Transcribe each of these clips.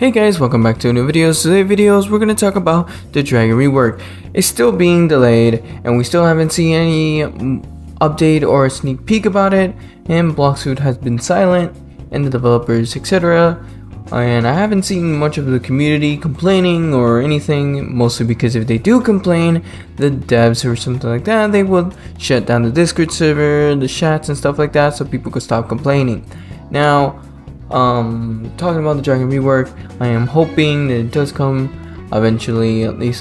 Hey guys, welcome back to a new video. Today's videos we're going to talk about the Dragon Rework. It's still being delayed and we still haven't seen any update or a sneak peek about it, and Blox Fruits has been silent and the developers, etc. And I haven't seen much of the community complaining or anything, mostly because if they do complain, the devs or something like that, they will shut down the Discord server, the chats and stuff like that, so people could stop complaining. Now, talking about the Dragon Rework, I am hoping that it does come eventually, at least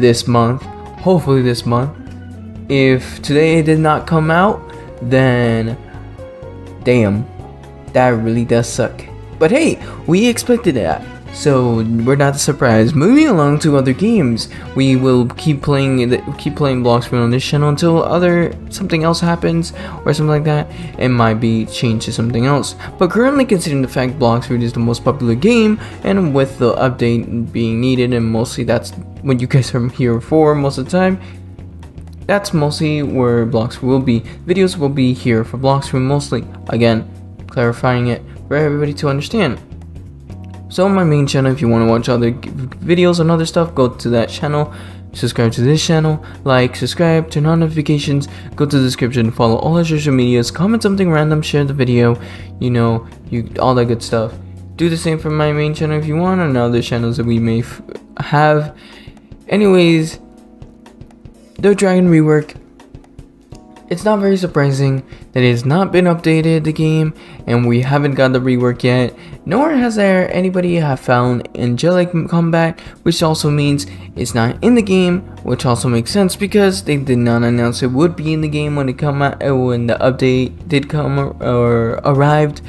this month, hopefully this month. If today it did not come out, then damn, that really does suck. But hey, we expected that, so we're not surprised. Moving along to other games, we will keep playing Blox Fruits on this channel until something else happens or something like that. It might be changed to something else. But currently, considering the fact Blox Fruits is the most popular game, and with the update being needed, and mostly that's what you guys are here for most of the time. That's mostly where Blox Fruits will be. Videos will be here for Blox Fruits mostly. Again, clarifying it for everybody to understand. So on my main channel, if you want to watch other videos and other stuff, go to that channel, subscribe to this channel, like, subscribe, turn on notifications, go to the description, follow all our social medias, comment something random, share the video, all that good stuff. Do the same for my main channel if you want, and other channels that we may have. Anyways, the Dragon Rework. It's not very surprising that it has not been updated, the game, and we haven't got the rework yet, nor has there anybody have found angelic combat, which also means it's not in the game, which also makes sense because they did not announce it would be in the game when it come out, when the update did come or arrived.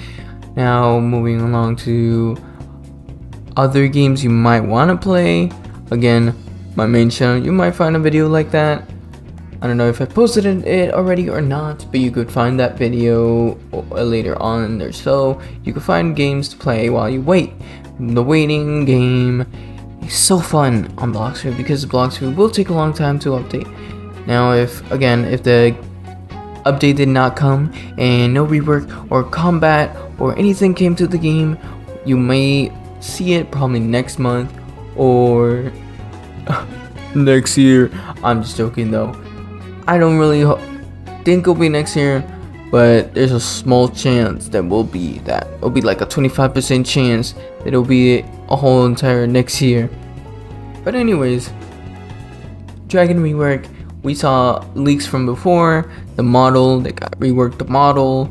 Now moving along to other games you might want to play. Again, my main channel, you might find a video like that. I don't know if I posted it already or not, but you could find that video later on or so. You could find games to play while you wait. The waiting game is so fun on Blox Fruits because Blox Fruits will take a long time to update. Now, if the update did not come and no rework or combat or anything came to the game, you may see it probably next month or next year. I'm just joking though. I don't really think it'll be next year, but there's a small chance that will be that. It'll be like a 25% chance that it'll be a whole entire next year. But anyways, Dragon Rework, we saw leaks from before, the model, they got reworked the model,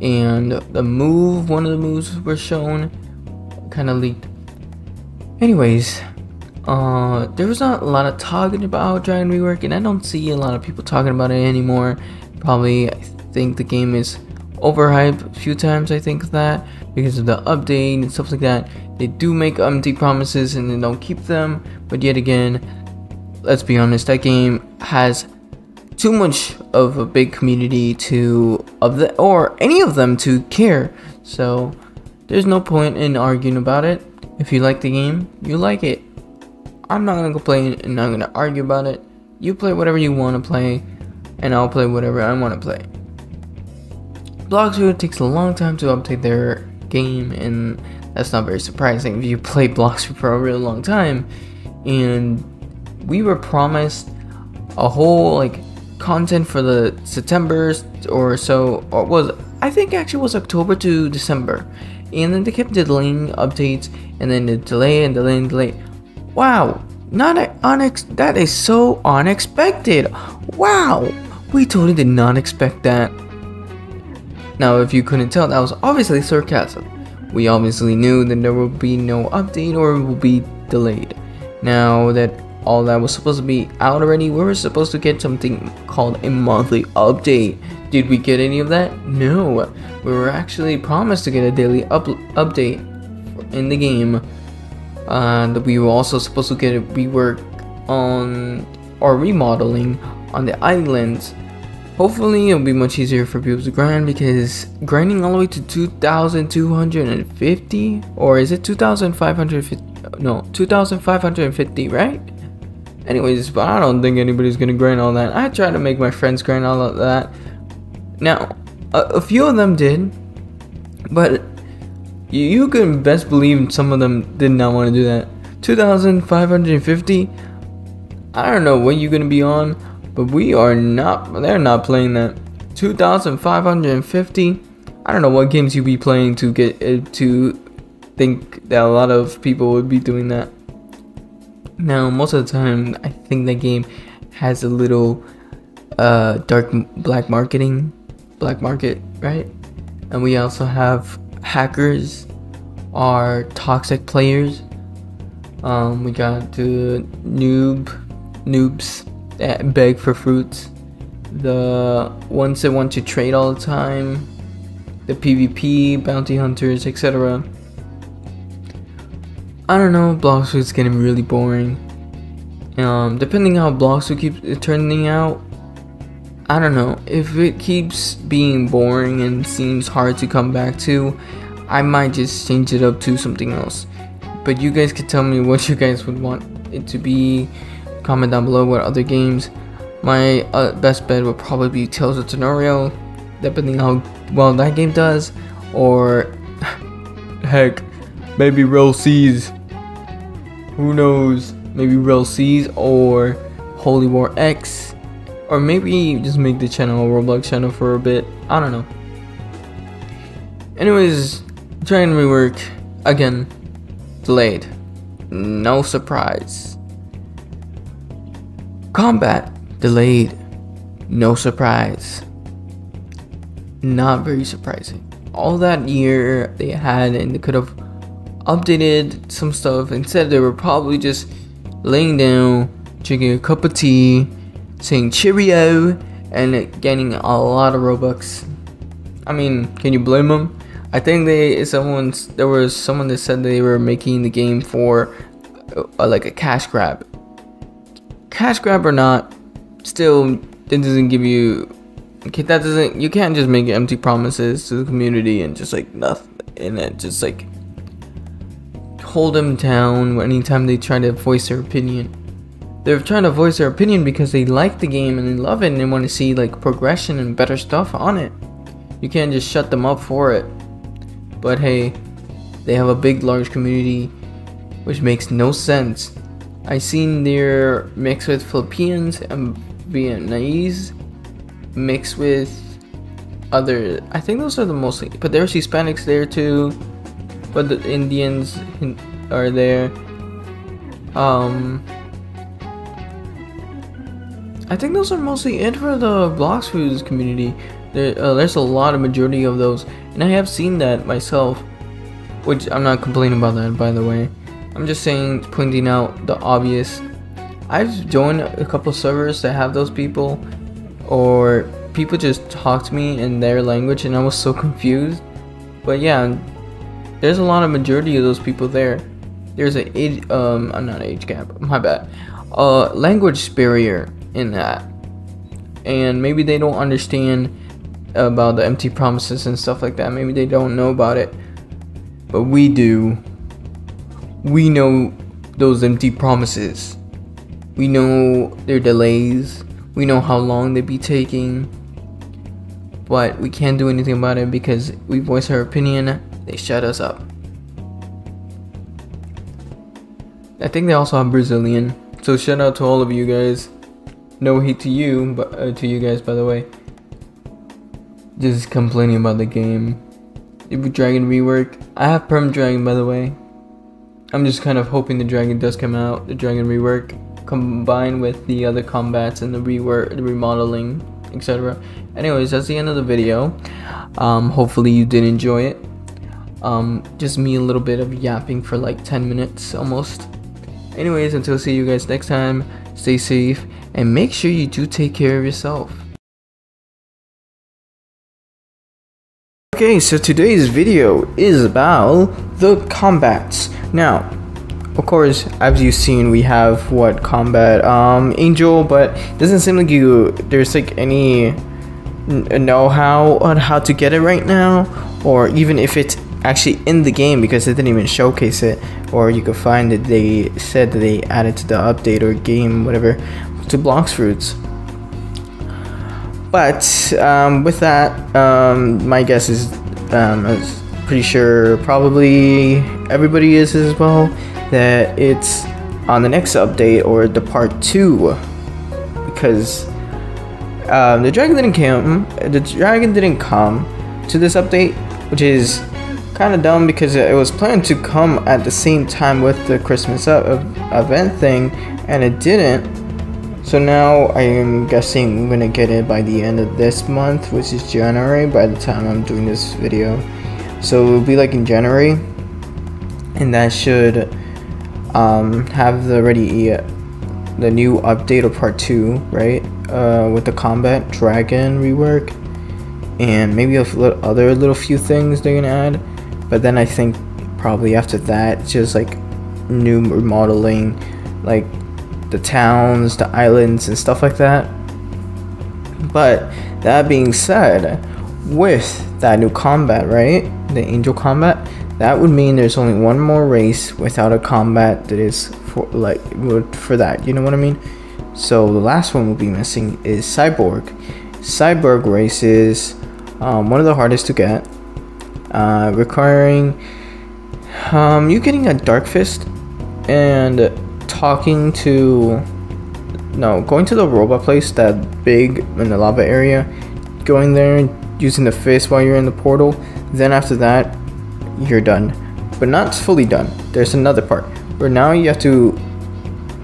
and the move, one of the moves were shown, kind of leaked. Anyways, there was not a lot of talking about Dragon Rework, and I don't see a lot of people talking about it anymore. Probably, I think the game is overhyped a few times, I think that, because of the update and stuff like that. They do make empty promises and they don't keep them, but yet again, let's be honest, that game has too much of a big community or any of them to care, so there's no point in arguing about it. If you like the game, you like it. I'm not gonna complain and not gonna argue about it. You play whatever you want to play, and I'll play whatever I want to play. Blox Fruits takes a long time to update their game, and that's not very surprising if you play Blox Fruits for a really long time. And we were promised a whole content for the September or so, or I think it was October to December, and then they kept delaying updates, and then the delay and delay and delay. Wow, that is so unexpected. Wow, we totally did not expect that. Now, if you couldn't tell, that was obviously sarcasm. We obviously knew that there would be no update or it will be delayed. Now that all that was supposed to be out already, we were supposed to get something called a monthly update. Did we get any of that? No, we were actually promised to get a daily update in the game. And we were also supposed to get a rework on or remodeling on the islands. Hopefully it'll be much easier for people to grind, because grinding all the way to 2,250, or is it 2,550? No, 2,550, right? Anyways, but I don't think anybody's gonna grind all that. I tried to make my friends grind all of that. Now, a few of them did, but You can best believe some of them did not want to do that. 2,550. I don't know what you're gonna be on, but we are not. They're not playing that. 2,550. I don't know what games you'd be playing to get to think that a lot of people would be doing that. Now, most of the time, I think that game has a little dark black market, right? And we also have hackers, are toxic players. We got the noobs that beg for fruits, the ones that want to trade all the time, the PvP bounty hunters, etc. I don't know, Blox Fruits is getting really boring. Depending on how Blox Fruits keeps turning out, I don't know. If it keeps being boring and seems hard to come back to, I might just change it up to something else. But you guys could tell me what you guys would want it to be. Comment down below what other games. My best bet would probably be Tales of Tanorio, depending on how well that game does, or heck, maybe Real Seas. Who knows? Maybe Real Seas or Holy War X. Or maybe just make the channel a Roblox channel for a bit. I don't know. Anyways, Dragon Rework. Again, delayed. No surprise. Combat. Delayed. No surprise. Not very surprising. All that year they had, and they could have updated some stuff. Instead, they were probably just laying down, drinking a cup of tea, saying cheerio, and getting a lot of Robux. I mean, can you blame them? I think there was someone that said they were making the game for like a cash grab. Cash grab or not, still, it doesn't give you. You can't just make empty promises to the community and just like nothing, and it just like hold them down anytime they try to voice their opinion. They're trying to voice their opinion because they like the game and they love it and they want to see like progression and better stuff on it. You can't just shut them up for it. But hey, they have a big large community, which makes no sense. I seen their mix with Philippines and Vietnamese, mixed with other, I think those are the mostly, but there's Hispanics there too, but the Indians are there. I think those are mostly it for the Blox Fruits community. There's a lot of majority of those, and I have seen that myself, which I'm not complaining about that, by the way. I'm just saying, pointing out the obvious. I've joined a couple servers that have those people, or people just talk to me in their language, and I was so confused. But yeah, there's a lot of majority of those people there. There's an age, not age gap, my bad, language barrier in that, and maybe they don't understand about the empty promises and stuff like that. Maybe they don't know about it, but we do. We know those empty promises, we know their delays, we know how long they be taking, but we can't do anything about it because we voice our opinion, they shut us up. I think they also have Brazilian, so shout out to all of you guys. No hate to you, but to you guys, by the way. Just complaining about the game. Dragon Rework. I have Perm Dragon, by the way. I'm just kind of hoping the Dragon does come out. The Dragon Rework, combined with the other combats and the rework, the remodeling, etc. Anyways, that's the end of the video. Hopefully you did enjoy it. Just me a little bit of yapping for like 10 minutes almost. Anyways, until see you guys next time. Stay safe. And make sure you do take care of yourself. Okay, so today's video is about the combats. Now, of course, as you've seen, we have what combat? Angel, but it doesn't seem like there's like any know-how on how to get it right now, or even if it's actually in the game, because they didn't even showcase it, or you could find that they said that they added to the update or game, whatever, to Blox Fruits. But with that, my guess is pretty sure probably everybody is as well, that it's on the next update or the part 2, because the dragon didn't come to this update, which is kind of dumb because it was planned to come at the same time with the Christmas event thing, and it didn't. So now I am guessing I'm gonna get it by the end of this month, which is January, by the time I'm doing this video. So it'll be like in January, and that should have the new update of part 2, right? With the combat dragon rework, and maybe a few other little things they're gonna add. But then I think probably after that, just like new remodeling, like the towns, the islands, and stuff like that. But that being said, with that new combat, right, the angel combat, that would mean there's only one more race without a combat that is for that, you know what I mean? So the last one we'll be missing is Cyborg. Cyborg race is one of the hardest to get, requiring you getting a Dark Fist and talking to, no, going to the robot place, that big in the lava area, going there, using the fist while you're in the portal. Then after that, you're done, but not fully done. There's another part where now you have to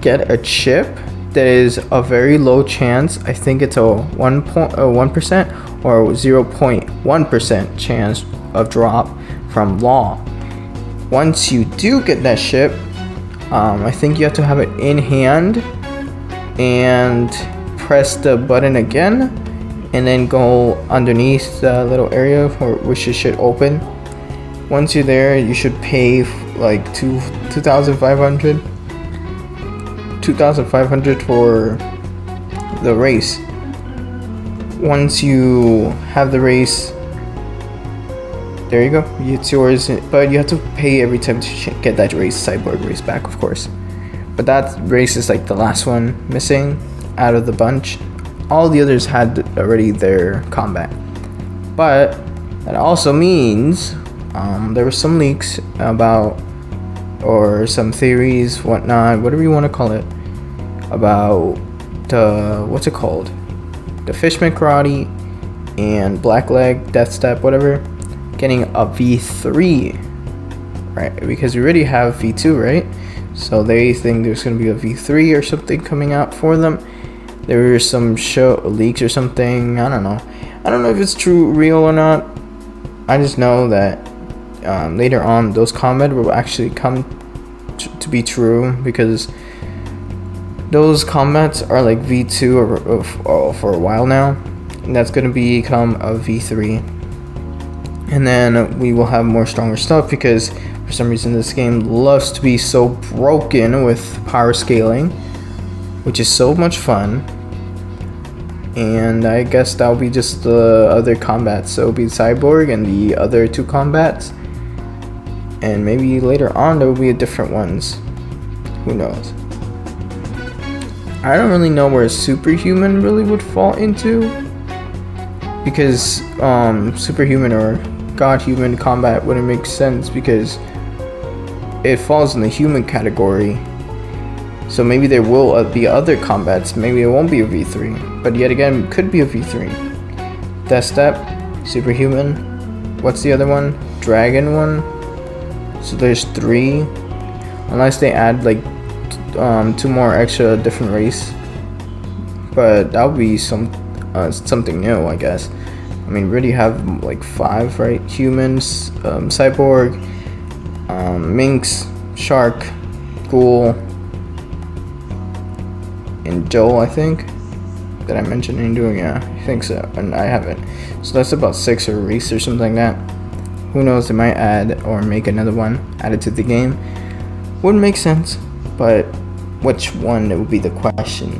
get a chip that is a very low chance. I think it's a 1% or 0.1% chance of drop from law. Once you do get that chip, I think you have to have it in hand and press the button again, and then go underneath the little area for which it should open. Once you're there, you should pay like 2,500 for the race. Once you have the race, there you go, it's yours, but you have to pay every time to get that race, Cyborg race, back, of course. But that race is like the last one missing out of the bunch. All the others had already their combat, but that also means there were some leaks about, or some theories, whatnot, whatever you want to call it, about the, what's it called, the Fishman Karate and Blackleg Deathstep, whatever, getting a V3, right? Because we already have V2, right? So they think there's going to be a V3 or something coming out for them. There were some show leaks or something. I don't know if it's true, real or not. I just know that later on those comments will actually come to be true, because those comments are like V2 or for a while now, and that's going to become a V3. And then we will have more stronger stuff, because for some reason this game loves to be so broken with power scaling, which is so much fun. And I guess that'll be just the other combats. So it'll be Cyborg and the other two combats, and maybe later on there will be different ones. Who knows? I don't really know where Superhuman really would fall into, because Superhuman or God-human combat wouldn't make sense, because it falls in the human category. So maybe there will be other combats. Maybe it won't be a V3, but yet again, it could be a V3. Deathstep, Superhuman, what's the other one? Dragon one. So there's 3, unless they add like 2 more extra different race. But that'll be something new, I guess. I mean, really have like 5, right? Humans, Cyborg, Minx, Shark, Ghoul, and Joel, I think. Did I mention him doing? Yeah, I think so, and I haven't. So that's about 6 or race or something like that. Who knows? They might add or make another one added to the game. Wouldn't make sense, but which one would be the question?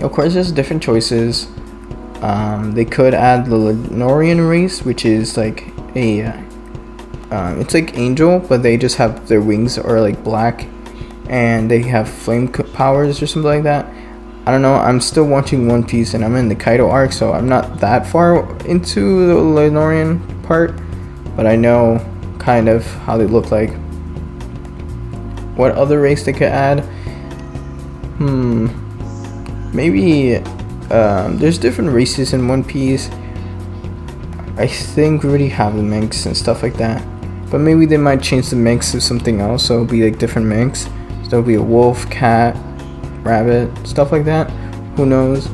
Of course, there's different choices. They could add the Lunarian race, which is like a it's like angel, but they just have their wings are like black, and they have flame powers or something like that. I don't know, I'm still watching One Piece and I'm in the Kaido arc, so I'm not that far into the Lunarian part, but I know kind of how they look like. What other race they could add? Maybe there's different races in One Piece. I think we already have the minks and stuff like that, but maybe they might change the minks to something else, so it'll be like different minks. So there'll be a wolf, cat, rabbit, stuff like that. Who knows?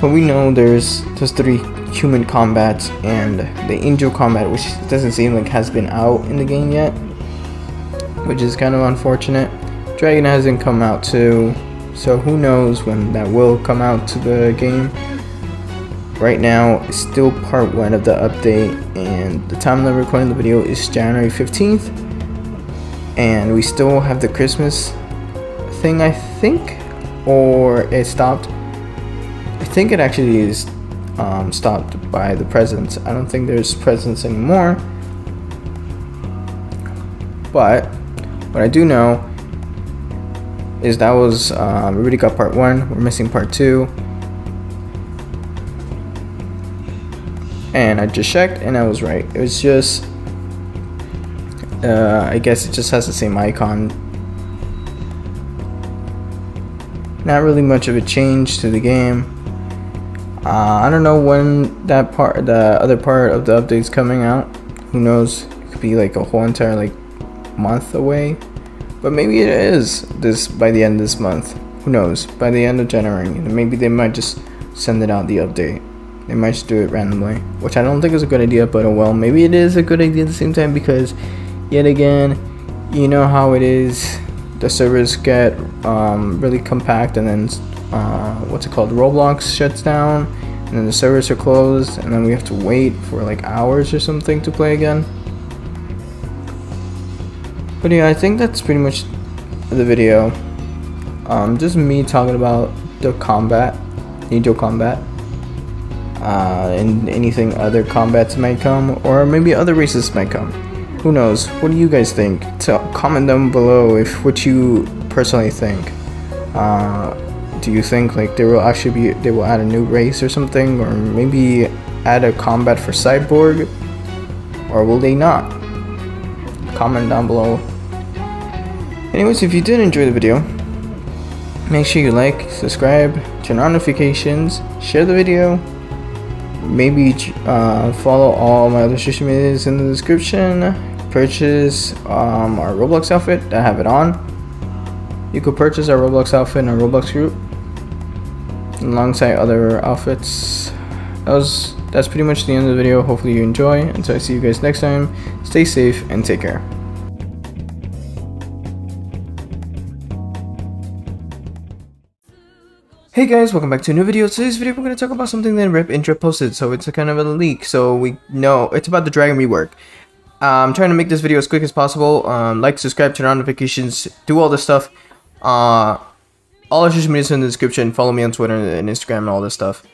But we know there's 3 human combats and the angel combat, which doesn't seem like has been out in the game yet, which is kind of unfortunate. Dragon hasn't come out too, so who knows when that will come out to the game. Right now it's still part 1 of the update, and the time that I'm recording the video is January 15th, and we still have the Christmas thing, I think, or it stopped. I think it actually is stopped by the presents. I don't think there's presents anymore, but what I do know is that was we already got part 1. We're missing part 2, and I just checked and I was right. It was just I guess it just has the same icon. Not really much of a change to the game. I don't know when that part, the other part of the update's coming out. Who knows? It could be like a whole entire like month away, but maybe it is this by the end of this month. Who knows? By the end of January, maybe they might just send it out, the update. They might just do it randomly, which I don't think is a good idea, but oh well. Maybe it is a good idea at the same time, because yet again, you know how it is. The servers get really compact, and then what's it called, Roblox shuts down, and then the servers are closed, and then we have to wait for like hours or something to play again. But yeah, I think that's pretty much the video. Just me talking about the combat, Nijo combat, and anything other combats might come, or maybe other races might come. Who knows? What do you guys think? So comment down below if what you personally think. Do you think like they will add a new race or something, or maybe add a combat for Cyborg, or will they not? Comment down below. Anyways, if you did enjoy the video, make sure you like, subscribe, turn on notifications, share the video. Maybe follow all my other social medias in the description. Purchase our Roblox outfit. I have it on. You could purchase our Roblox outfit in our Roblox group, alongside other outfits. That's pretty much the end of the video. Hopefully you enjoy. Until I see you guys next time, stay safe and take care. Hey guys, welcome back to a new video. Today's video we're going to talk about something that Rip Indra posted, so it's a kind of a leak, so we know it's about the Dragon Rework. I'm trying to make this video as quick as possible. Like, subscribe, turn on notifications, do all this stuff. All our social media is in the description. Follow me on Twitter and Instagram and all this stuff,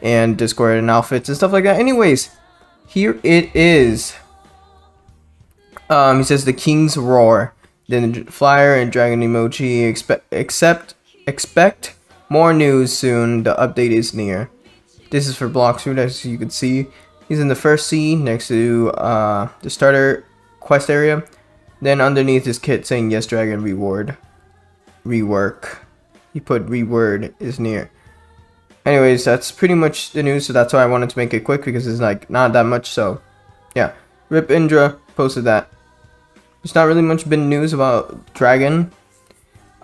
and Discord and outfits and stuff like that. Anyways, here it is. He says the King's Roar, then the flyer and dragon emoji. Expect more news soon, the update is near. This is for Blox Fruits, as you can see. He's in the first sea next to the starter quest area. Then underneath his kit saying, yes, Dragon Rework. He put reword is near. Anyways, that's pretty much the news, so that's why I wanted to make it quick, because it's like not that much, so yeah. Rip Indra posted that. There's not really much been news about Dragon.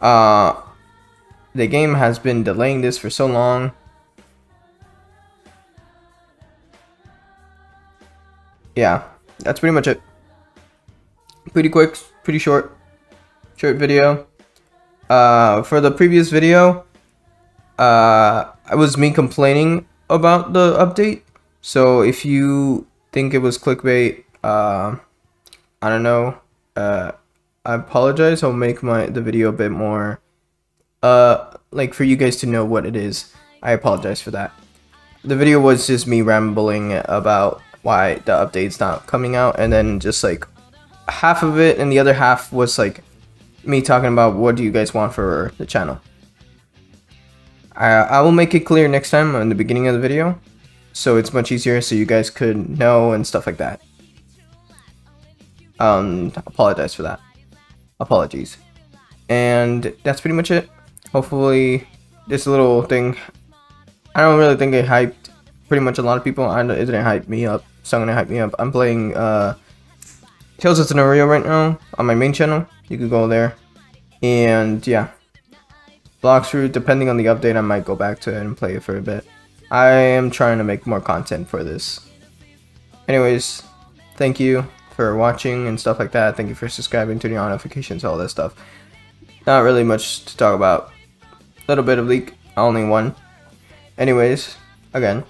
The game has been delaying this for so long. Yeah, that's pretty much it. Pretty quick, pretty short video. For the previous video, it was me complaining about the update. So if you think it was clickbait, I don't know. I apologize. I'll make the video a bit more, like, for you guys to know what it is. I apologize for that. The video was just me rambling about why the update's not coming out, and then just like half of it, and the other half was like me talking about what do you guys want for the channel. I will make it clear next time in the beginning of the video, so it's much easier, so you guys could know and stuff like that. Apologize for that. Apologies. And that's pretty much it. Hopefully this little thing, I don't really think it hyped pretty much a lot of people. It didn't hype me up, so I'm gonna hype me up. I'm playing Tales of Tanorio right now on my main channel. You can go there. And yeah, Blox Fruits, depending on the update, I might go back to it and play it for a bit. I am trying to make more content for this. Anyways, thank you for watching and stuff like that. Thank you for subscribing, turning on notifications, all that stuff. Not really much to talk about. Little bit of leak, only one. Anyways, again,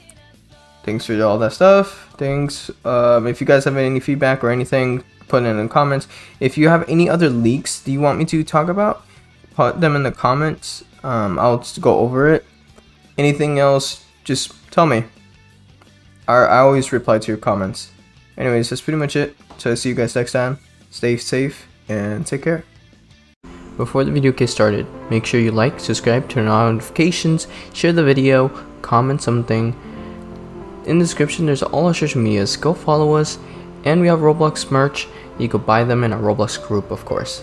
thanks for all that stuff. Thanks. If you guys have any feedback or anything, put it in the comments. If you have any other leaks do you want me to talk about, put them in the comments. I'll just go over it. Anything else, just tell me. I always reply to your comments. Anyways, that's pretty much it. So I'll see you guys next time. Stay safe and take care. Before the video gets started, make sure you like, subscribe, turn on notifications, share the video, comment something. In the description there's all our social medias, go follow us, and we have Roblox merch. You can buy them in our Roblox group, of course.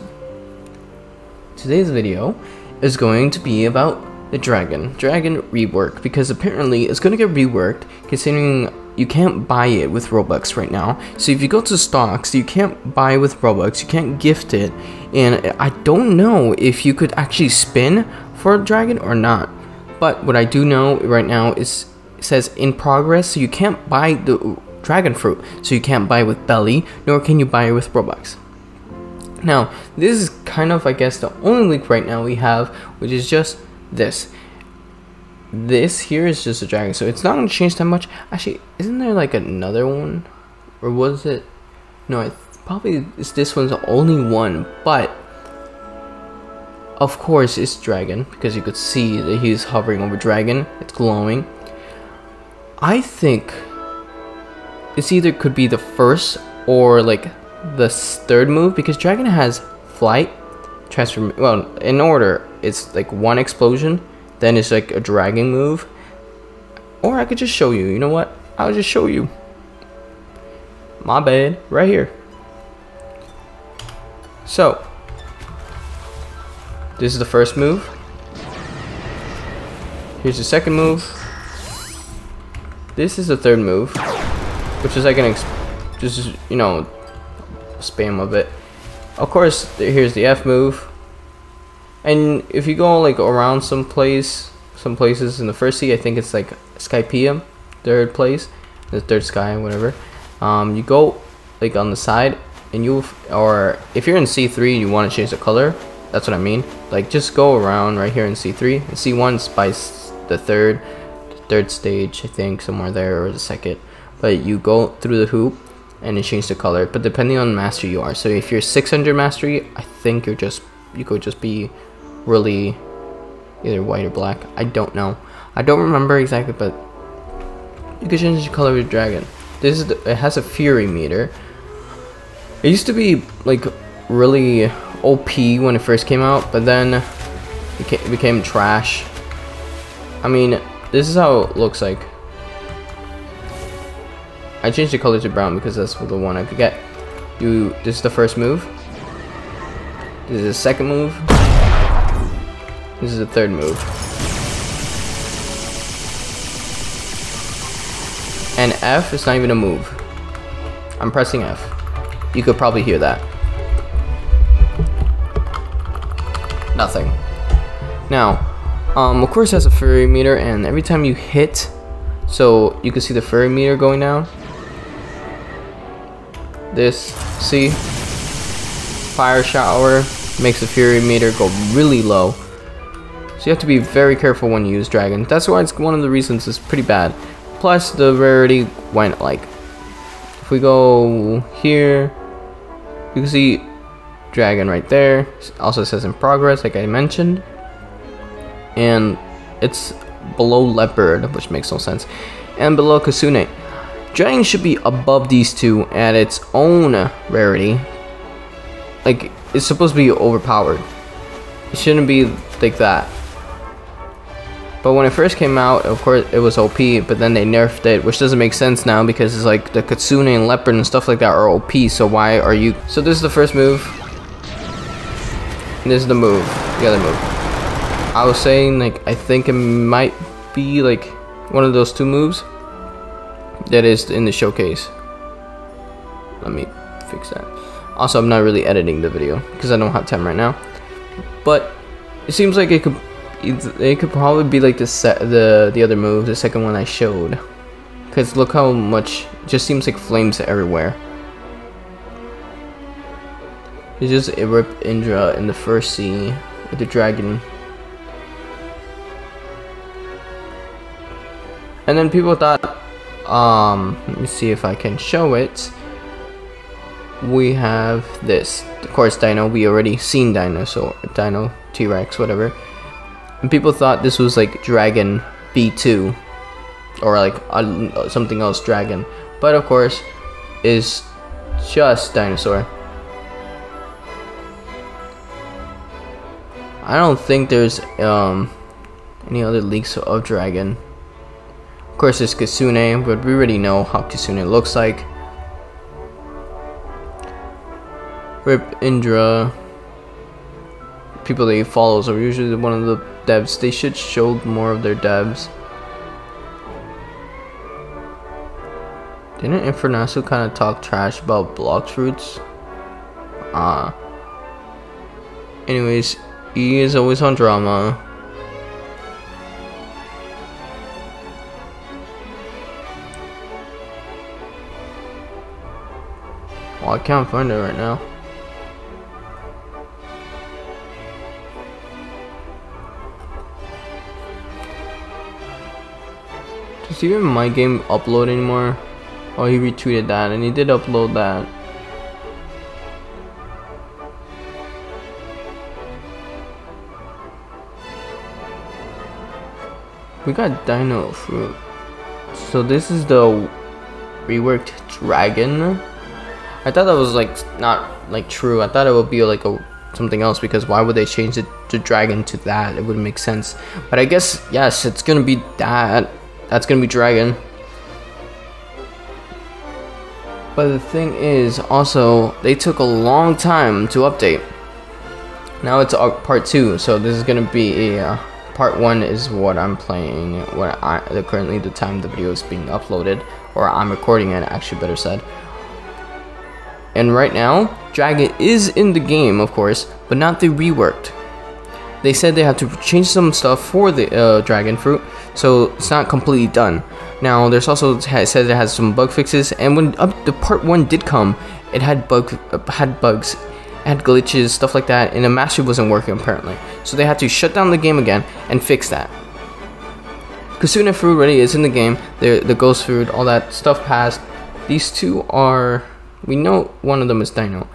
Today's video is going to be about the Dragon Rework, because apparently it's going to get reworked, considering you can't buy it with Robux right now. So if you go to stocks, you can't buy with Robux, you can't gift it, and I don't know if you could actually spin for a dragon or not. But what I do know right now is it says in progress, so you can't buy the dragon fruit, so you can't buy with belly, nor can you buy it with Robux. Now, this is kind of, I guess, the only leak right now we have, which is just this. This here is just a dragon, so it's not going to change that much. Actually, isn't there like another one, or was it? No, it probably is. This one's the only one, but of course it's dragon, because you could see that he's hovering over dragon. It's glowing. I think it's either could be the first or like the third move, because dragon has flight, transform. Well, in order, it's like one explosion. Then it's like a dragon move. Or I could just show you. You know what? I'll just show you. My bad. Right here. So, this is the first move. Here's the second move. This is the third move, which is like an just, you know, spam of it. Of course, here's the F move. And if you go like around some places in the first sea, I think it's like Skypiea, third place, the third sky, whatever. You go like on the side, and you, or if you're in C3, you want to change the color. That's what I mean. Like just go around right here in C3 and C1 is by the third stage, I think, somewhere there, or the second. But you go through the hoop and it changes the color. But depending on mastery you are. So if you're 600 mastery, I think you could just be really either white or black. I don't know, I don't remember exactly, but you can change the color of your dragon. This is it has a fury meter. It used to be like really OP when it first came out, but then it became trash. I mean, this is how it looks like. I changed the color to brown because that's the one I could get. This is the first move. This is the second move. This is the third move. And F is not even a move. I'm pressing F. You could probably hear that. Nothing. Now, of course it has a fury meter, and every time you hit, so you can see the fury meter going down. This, see? Fire shower makes the fury meter go really low, so you have to be very careful when you use dragon. That's why it's one of the reasons it's pretty bad. Plus the rarity went, like, if we go here, you can see dragon right there. It also says in progress, like I mentioned, and it's below leopard, which makes no sense, and below Kitsune. Dragon should be above these two at its own rarity. Like, it's supposed to be overpowered. It shouldn't be like that. But when it first came out, of course, it was OP, but then they nerfed it, which doesn't make sense now because it's like the Kitsune and Leopard and stuff like that are OP, so why are you... So this is the first move. And this is the move. The other move. I was saying, like, I think it might be, like, one of those two moves that is in the showcase. Let me fix that. Also, I'm not really editing the video because I don't have time right now. But it seems like it could probably be like the other move, the second one I showed. Because look how much, it just seems like flames everywhere. It's just a Rip Indra in the first sea with the dragon. And then people thought, let me see if I can show it. We have this, of course, Dino. We already seen dinosaur, Dino, T-Rex, whatever. And people thought this was like Dragon B2 or like something else Dragon, but of course, is just dinosaur. I don't think there's any other leaks of Dragon. Of course, there's Kitsune, but we already know how Kitsune looks like. Rip Indra. People that he follows are usually one of the devs. They should show more of their devs. Didn't Infernasu kind of talk trash about Blox Fruits? Anyways, he is always on drama. Well, I can't find it right now. Does even my game upload anymore? Oh, he retweeted that and he did upload that. We got Dino Fruit. So this is the reworked dragon. I thought that was like not like true. I thought it would be like a something else because why would they change it to dragon to that? It wouldn't make sense. But I guess yes, it's gonna be that. That's gonna be dragon. But the thing is, also they took a long time to update. Now it's part 2, so this is gonna be a part 1 is what I'm playing. What currently the time the video is being uploaded or I'm recording it, actually better said. And right now, Dragon is in the game, of course, but not the reworked. They said they have to change some stuff for the Dragon Fruit, so it's not completely done. Now, there's also it says it has some bug fixes, and when the part 1 did come, it had bugs, had glitches, stuff like that, and the mastery wasn't working apparently. So they had to shut down the game again and fix that. Kitsune Fruit already is in the game. The Ghost Fruit, all that stuff passed. These two are... We know one of them is Dino.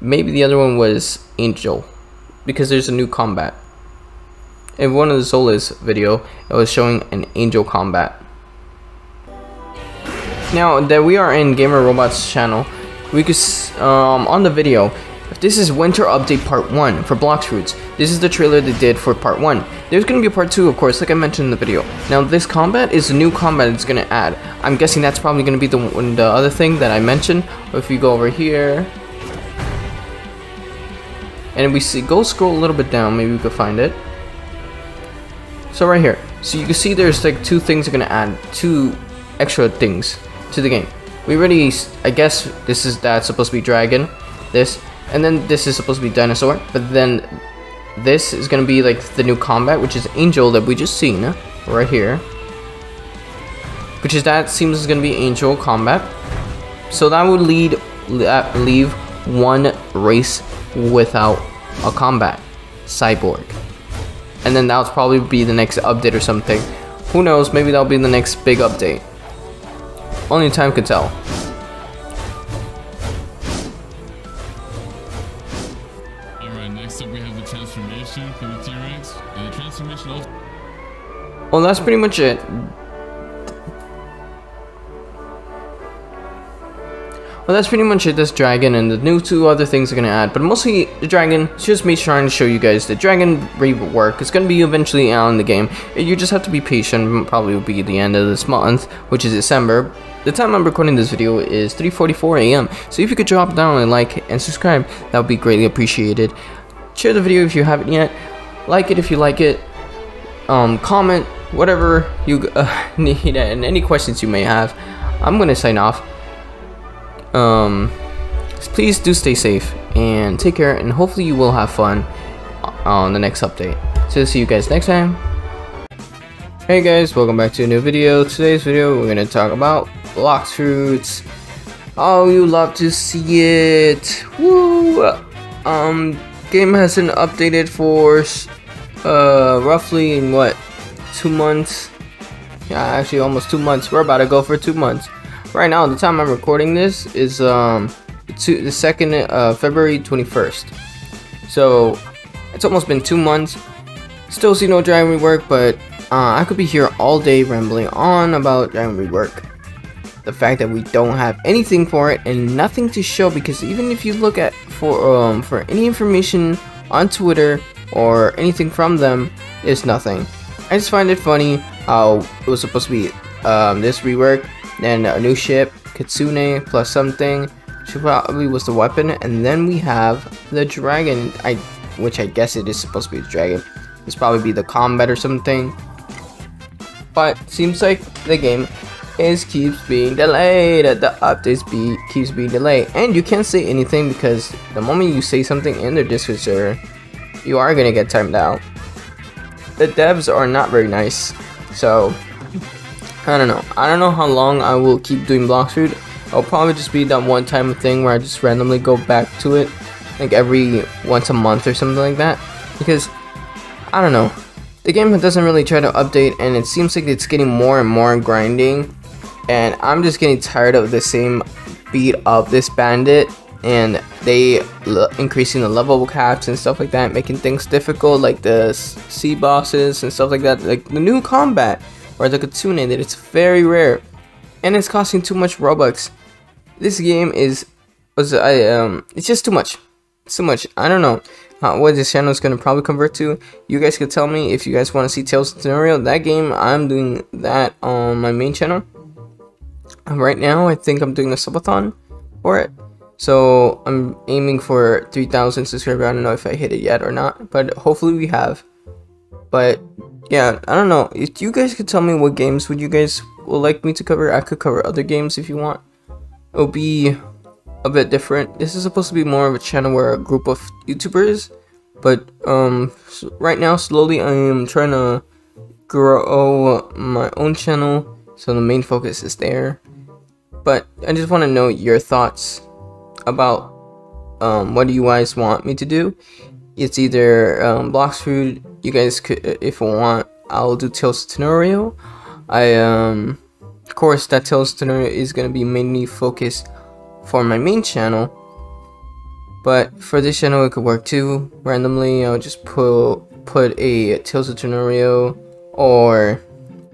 Maybe the other one was Angel, because there's a new combat. In one of the Zolas video, it was showing an Angel combat. Now that we are in Gamer Robot's channel, we could on the video. If this is Winter Update Part 1 for Blox Fruits, this is the trailer they did for Part 1. There's going to be a Part 2, of course, like I mentioned in the video. Now, this combat is a new combat it's going to add. I'm guessing that's probably going to be the other thing that I mentioned. If you go over here, and we see, go scroll a little bit down, maybe we could find it. So right here. So you can see there's like two things are going to add, two extra things to the game. We already, I guess this is that's supposed to be Dragon, this. And then this is supposed to be Dinosaur, but then this is going to be like the new combat, which is Angel that we just seen right here. Which is that seems is going to be Angel combat. So that would leave one race without a combat, Cyborg. And then that'll probably be the next update or something. Who knows, maybe that'll be the next big update. Only time could tell. Well, that's pretty much it. Well, that's pretty much it. This dragon and the new two other things are going to add, but mostly the dragon. It's just me trying to show you guys the Dragon Rework. It's going to be eventually out in the game. You just have to be patient. Probably will be the end of this month, which is December. The time I'm recording this video is 3:44 a.m. So if you could drop down a like and subscribe, that would be greatly appreciated. Share the video if you haven't yet. Like it if you like it. Comment whatever you need and any questions you may have. I'm gonna sign off. Please do stay safe and take care, and hopefully you will have fun on the next update. So see you guys next time. Hey guys, welcome back to a new video. Today's video we're gonna talk about Blox Fruits. Oh, you love to see it. Woo! Game hasn't updated for roughly in what, 2 months? Yeah, actually almost 2 months. We're about to go for 2 months. Right now, the time I'm recording this is the 2nd February 21st. So it's almost been 2 months. Still see no Dragon Rework, but I could be here all day rambling on about Dragon Rework. The fact that we don't have anything for it and nothing to show, because even if you look at for any information on Twitter or anything from them, it's nothing. I just find it funny how it was supposed to be this rework, then a new ship, Kitsune plus something. She probably was the weapon, and then we have the dragon, which I guess it is supposed to be the dragon. It's probably be the combat or something. But seems like the game keeps being delayed. The updates keeps being delayed, and you can't say anything, because the moment you say something in their Discord server, you are gonna get timed out. The devs are not very nice, so I don't know. I don't know how long I will keep doing Blox Fruit. I'll probably just be that one time thing where I just randomly go back to it, like every once a month or something like that, because I don't know. The game doesn't really try to update, and it seems like it's getting more and more grinding, and I'm just getting tired of the same beat of this bandit, and they increasing the level caps and stuff like that, making things difficult, like the sea bosses and stuff like that, like the new combat or the Kitsune, that it's very rare, and it's costing too much Robux. This game it's just too much. It's too much. I don't know what this channel is gonna probably convert to. You guys could tell me if you guys want to see Tales of Tanorio. That game, I'm doing that on my main channel. Right now, I think I'm doing a subathon for it. So I'm aiming for 3,000 subscribers. I don't know if I hit it yet or not, but hopefully we have. But yeah, I don't know. If you guys could tell me what games would you guys would like me to cover, I could cover other games if you want. It'll be a bit different. This is supposed to be more of a channel where a group of YouTubers, but right now slowly I am trying to grow my own channel, so the main focus is there. But I just want to know your thoughts about what do you guys want me to do. It's either Blox Fruit, you guys could, if you want, I'll do Tales of Tanorio. Of course, that Tales of Tanorio is going to be mainly focused for my main channel, but for this channel it could work too. Randomly I'll just put a Tales of Tanorio, or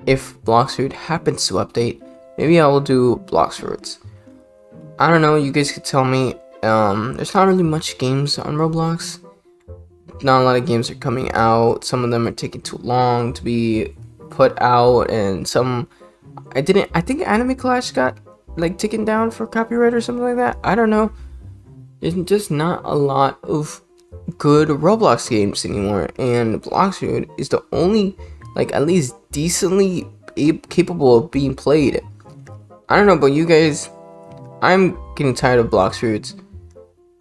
if Blox Fruit happens to update, maybe I will do Blox Fruits. I don't know, you guys could tell me. There's not really much games on Roblox. Not a lot of games are coming out. Some of them are taking too long to be put out, and some I think Anime Clash got like taken down for copyright or something like that. I don't know. There's just not a lot of good Roblox games anymore, and Blox Fruit is the only, like, at least decently capable of being played. I don't know about you guys. I'm getting tired of Blox Fruits.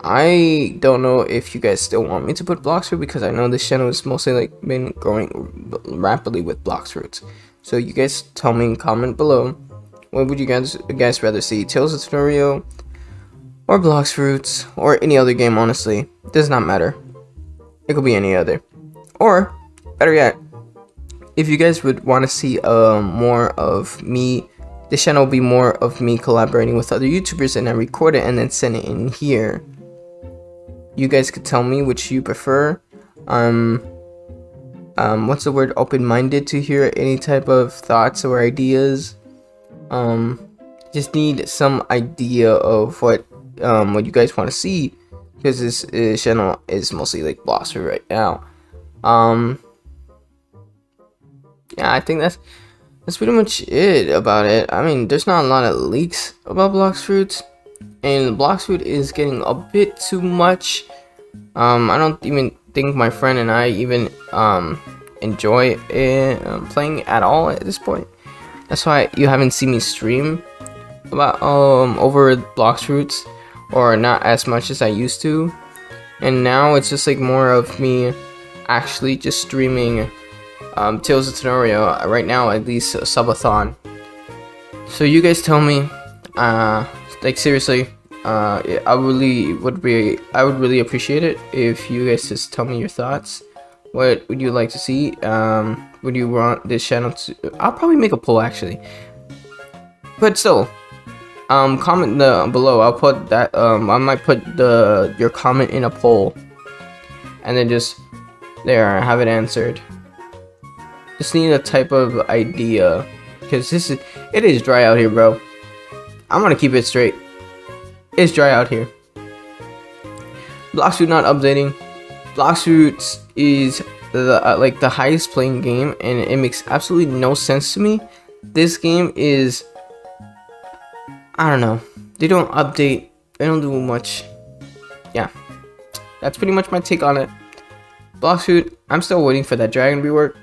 I don't know if you guys still want me to put Blox Fruit, because I know this channel is mostly like been growing rapidly with Blox Fruits. So you guys tell me in comment below, what would you guys rather see, Tales of Tanorio or Blox Fruits, or any other game? Honestly, it does not matter. It could be any other, or better yet, if you guys would want to see more of me, this channel will be more of me collaborating with other YouTubers, and I record it and then send it in here. You guys could tell me which you prefer. What's the word? Open-minded to hear any type of thoughts or ideas. Just need some idea of what what you guys want to see, because this channel is mostly like Blox Fruits right now. Yeah, I think that's pretty much it about it. I mean, there's not a lot of leaks about Blox Fruits, and Blox Fruits is getting a bit too much. I don't even think my friend and I even enjoy playing at all at this point. That's why you haven't seen me stream about over Blox Fruits, or not as much as I used to. And now it's just like more of me actually just streaming Tales of Tanorio right now, at least subathon. So you guys tell me, like seriously, I would really appreciate it if you guys just tell me your thoughts. What would you like to see? Would you want this channel to? I'll probably make a poll actually. But still, comment below. I'll put that. I might put your comment in a poll, and then just there, have it answered. Just need a type of idea, because it is dry out here, bro. I'm gonna keep it straight. It's dry out here. Blox Fruits not updating. Blox Fruits is like the highest playing game, and it makes absolutely no sense to me. This game is, I don't know. They don't update. They don't do much. Yeah, that's pretty much my take on it. Blox Fruits. I'm still waiting for that Dragon rework.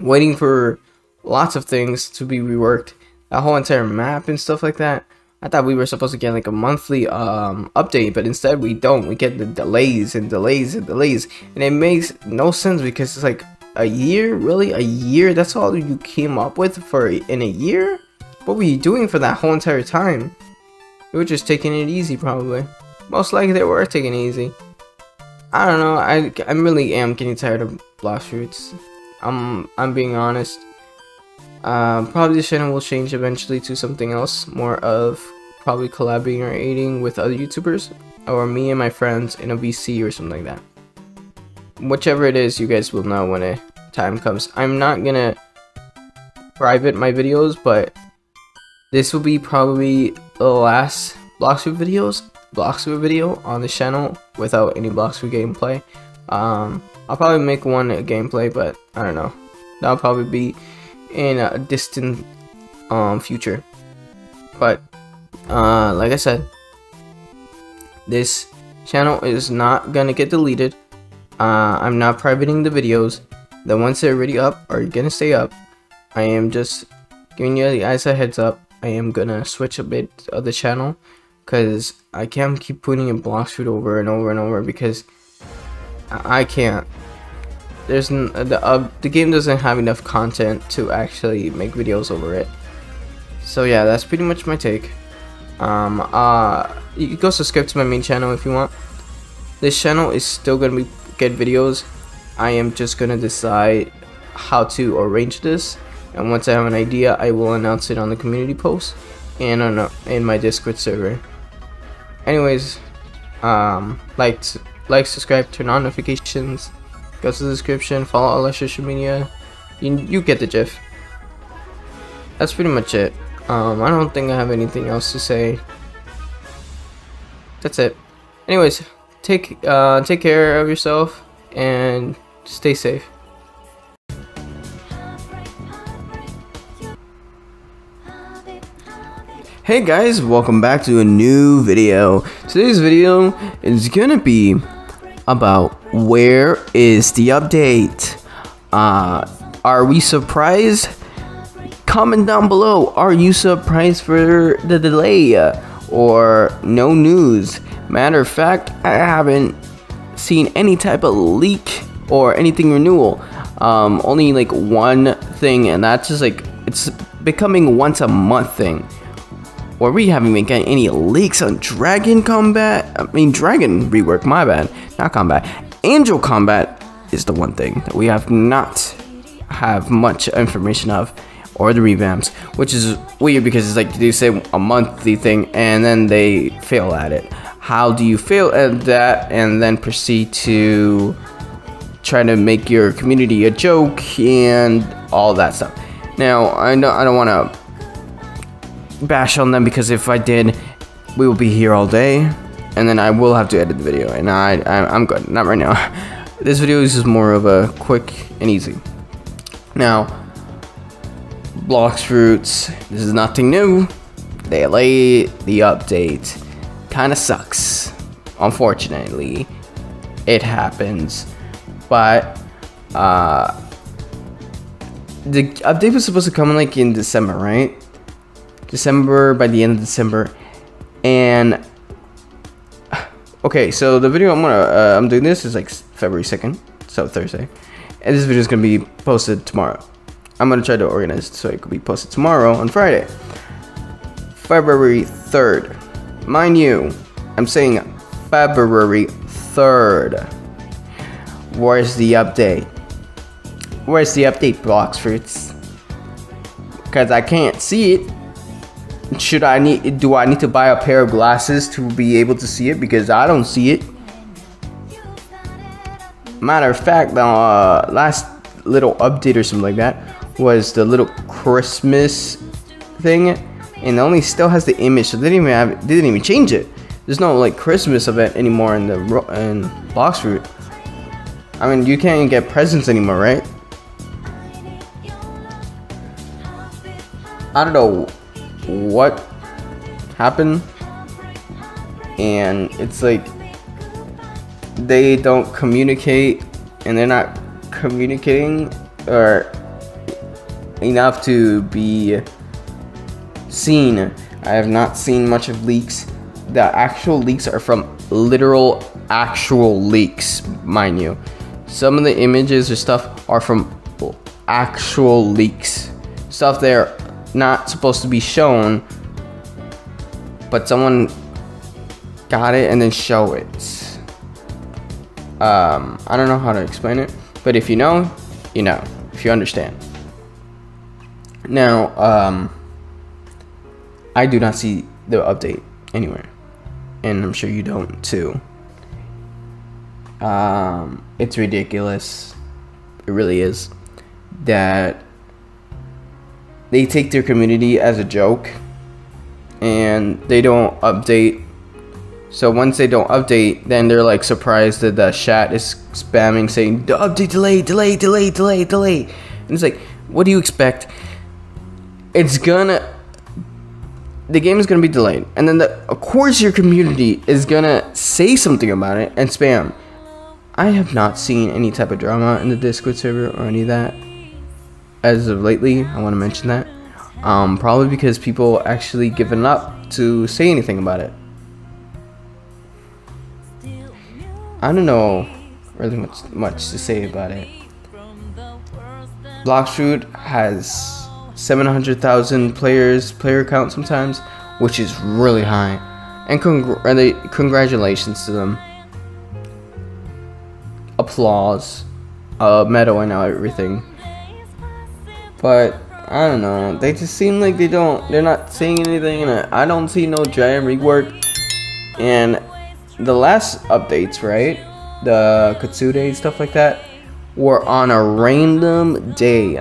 Waiting for lots of things to be reworked. That whole entire map and stuff like that. I thought we were supposed to get like a monthly update, but instead we don't. We get the delays and delays and delays, and it makes no sense, because it's like a year, really? A year? That's all you came up with for in a year? What were you doing for that whole entire time? They were just taking it easy, probably. Most likely they were taking it easy. I don't know. I really am getting tired of Blox Fruits. I'm being honest. Probably the channel will change eventually to something else, more of probably collaborating with other YouTubers, or me and my friends in a VC or something like that. Whichever it is, you guys will know when the time comes. I'm not gonna private my videos, but this will be probably the last Blox Fruits video on the channel without any Blox Fruits gameplay. I'll probably make one gameplay, but I don't know. That'll probably be in a distant future. But like I said, this channel is not gonna get deleted. I'm not privating the videos. Then once they're already up, are gonna stay up. I am just giving you guys a heads up. I am gonna switch a bit of the channel, because I can't keep putting in Blox Fruits over and over and over, because I can't. There's the game doesn't have enough content to actually make videos over it. So yeah, that's pretty much my take. You can go subscribe to my main channel if you want. This channel is still gonna get videos. I am just gonna decide how to arrange this, and once I have an idea, I will announce it on the community post and on in my Discord server. Anyways, like, subscribe, turn on notifications. Go to the description, follow all our social media. You get the gif. That's pretty much it. I don't think I have anything else to say. That's it. Anyways, take care of yourself and stay safe. Hey guys, welcome back to a new video. Today's video is gonna be about where is the update. Are we surprised? Comment down below, are you surprised for the delay or no news? Matter of fact, I haven't seen any type of leak or anything renewal. Only like one thing, and that's just like, it's becoming once a month thing. Or we haven't been getting any leaks on Dragon Rework, my bad. Not combat. Angel combat is the one thing that we have not have much information of, or the revamps, which is weird, because it's like they say a monthly thing and then they fail at it. How do you fail at that and then proceed to try to make your community a joke and all that stuff? Now, I don't want to bash on them, because if I did, we will be here all day, and then I will have to edit the video, and I'm good, not right now. This video is just more of a quick and easy. Now, Blox Fruits, this is nothing new. They delayed the update. Kinda sucks. Unfortunately, it happens. But the update was supposed to come like in December, right? December, by the end of December. And okay, so the video I'm doing this is like February 2nd, so Thursday, and this video is gonna be posted tomorrow. I'm gonna try to organize it so it could be posted tomorrow on Friday, February 3rd. Mind you, I'm saying February 3rd. Where's the update? Where's the update, Blox Fruits? Because I can't see it. Do I need to buy a pair of glasses to be able to see it? Because I don't see it. Matter of fact, the last little update or something like that was the little Christmas thing, and it only still has the image, so they didn't even change it. There's no like Christmas event anymore in the Blox Fruits. I mean, you can't even get presents anymore, right? I don't know what happened, and it's like they don't communicate, and they're not communicating or enough to be seen. I have not seen much of leaks. The actual leaks are from literal actual leaks, mind you. Some of the images or stuff are from actual leaks, stuff they're not supposed to be shown, but someone got it and then show it. I don't know how to explain it, but if you know, you know, if you understand. Now, I do not see the update anywhere, and I'm sure you don't too. It's ridiculous, it really is, that they take their community as a joke and they don't update. So once they don't update, then they're like surprised that the chat is spamming saying the update delay, and it's like, what do you expect? The game is gonna be delayed, and then of course your community is gonna say something about it and spam. I have not seen any type of drama in the Discord server or any of that as of lately. I want to mention that, probably because people actually given up to say anything about it. I don't know really much to say about it. Blox Fruits has 700,000 player count sometimes, which is really high, and congratulations to them. Applause, medal and everything. But I don't know, they just seem like they're not saying anything, and I don't see no Dragon Rework. And the last updates, right, the Kitsune and stuff like that, were on a random day,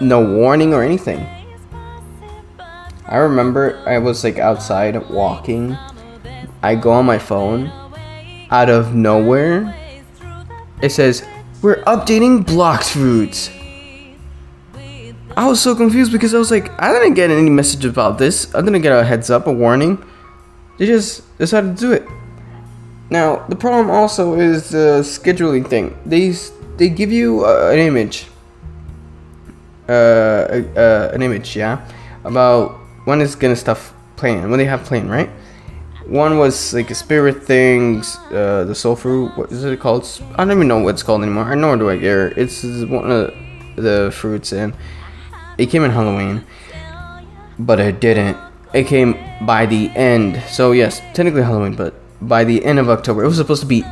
no warning or anything. I remember I was like outside walking, I go on my phone, out of nowhere it says, "We're updating Blox Fruits." I was so confused because I was like, I didn't get any message about this. I didn't get a heads up, a warning. They just decided to do it. Now, the problem also is the scheduling thing. They give you an image. An image, yeah. About when it's gonna stuff playing, when they have playing, right? One was like a spirit things, the soul fruit, what is it called? I don't even know what it's called anymore. Nor do I care. It's one of the fruits in. It came in Halloween, but it didn't. It came by the end. So yes, technically Halloween, but by the end of October. It was supposed to be